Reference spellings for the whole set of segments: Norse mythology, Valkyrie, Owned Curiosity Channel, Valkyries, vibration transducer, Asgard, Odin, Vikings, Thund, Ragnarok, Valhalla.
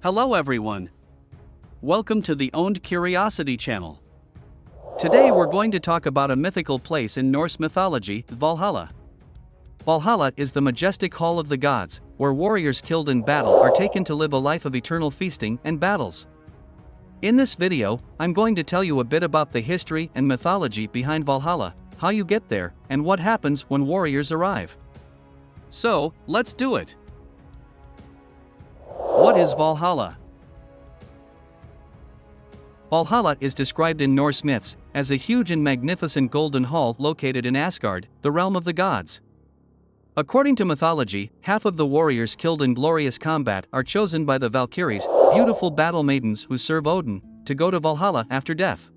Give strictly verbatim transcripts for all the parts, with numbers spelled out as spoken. Hello everyone! Welcome to the Owned Curiosity Channel. Today we're going to talk about a mythical place in Norse mythology, Valhalla. Valhalla is the majestic hall of the gods, where warriors killed in battle are taken to live a life of eternal feasting and battles. In this video, I'm going to tell you a bit about the history and mythology behind Valhalla, how you get there, and what happens when warriors arrive. So, let's do it! What is Valhalla? Valhalla is described in Norse myths as a huge and magnificent golden hall located in Asgard, the realm of the gods. According to mythology, half of the warriors killed in glorious combat are chosen by the Valkyries, beautiful battle maidens who serve Odin, to go to Valhalla after death.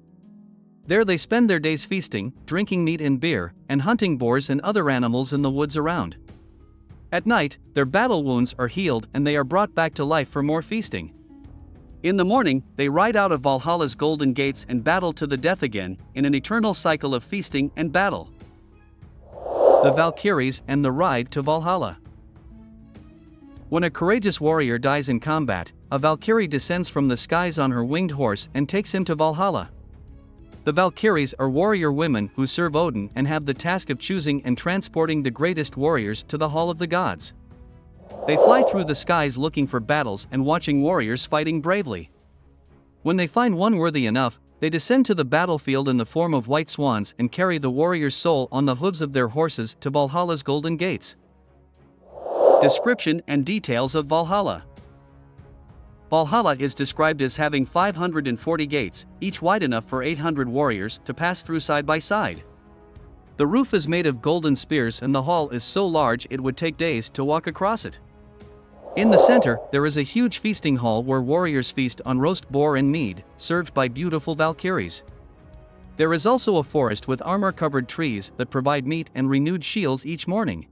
There they spend their days feasting, drinking meat and beer, and hunting boars and other animals in the woods around. At night, their battle wounds are healed and they are brought back to life for more feasting. In the morning, they ride out of Valhalla's golden gates and battle to the death again, in an eternal cycle of feasting and battle. The Valkyries and the ride to Valhalla. When a courageous warrior dies in combat, a Valkyrie descends from the skies on her winged horse and takes him to Valhalla. The Valkyries are warrior women who serve Odin and have the task of choosing and transporting the greatest warriors to the Hall of the Gods. They fly through the skies looking for battles and watching warriors fighting bravely. When they find one worthy enough, they descend to the battlefield in the form of white swans and carry the warrior's soul on the hooves of their horses to Valhalla's golden gates. Description and details of Valhalla. Valhalla is described as having five hundred forty gates, each wide enough for eight hundred warriors to pass through side by side. The roof is made of golden spears and the hall is so large it would take days to walk across it. In the center, there is a huge feasting hall where warriors feast on roast boar and mead, served by beautiful Valkyries. There is also a forest with armor-covered trees that provide meat and renewed shields each morning.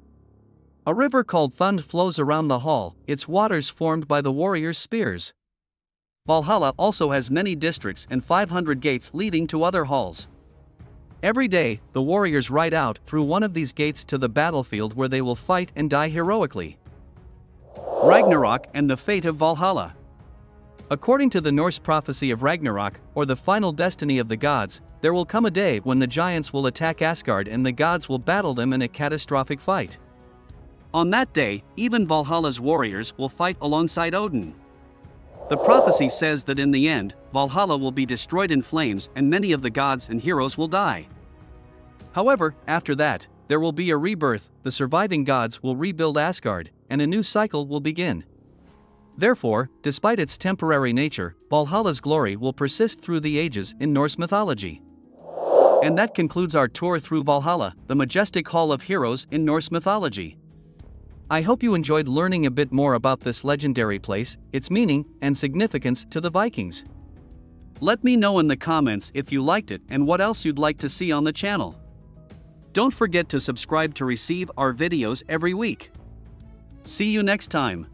A river called Thund flows around the hall, its waters formed by the warriors' spears. Valhalla also has many districts and five hundred gates leading to other halls. Every day, the warriors ride out through one of these gates to the battlefield where they will fight and die heroically. Ragnarok and the fate of Valhalla. According to the Norse prophecy of Ragnarok, or the final destiny of the gods, there will come a day when the giants will attack Asgard and the gods will battle them in a catastrophic fight. On that day, even Valhalla's warriors will fight alongside Odin. The prophecy says that in the end, Valhalla will be destroyed in flames and many of the gods and heroes will die. However, after that, there will be a rebirth, the surviving gods will rebuild Asgard, and a new cycle will begin. Therefore, despite its temporary nature, Valhalla's glory will persist through the ages in Norse mythology. And that concludes our tour through Valhalla, the majestic hall of heroes in Norse mythology. I hope you enjoyed learning a bit more about this legendary place, its meaning, and significance to the Vikings. Let me know in the comments if you liked it and what else you'd like to see on the channel. Don't forget to subscribe to receive our videos every week. See you next time.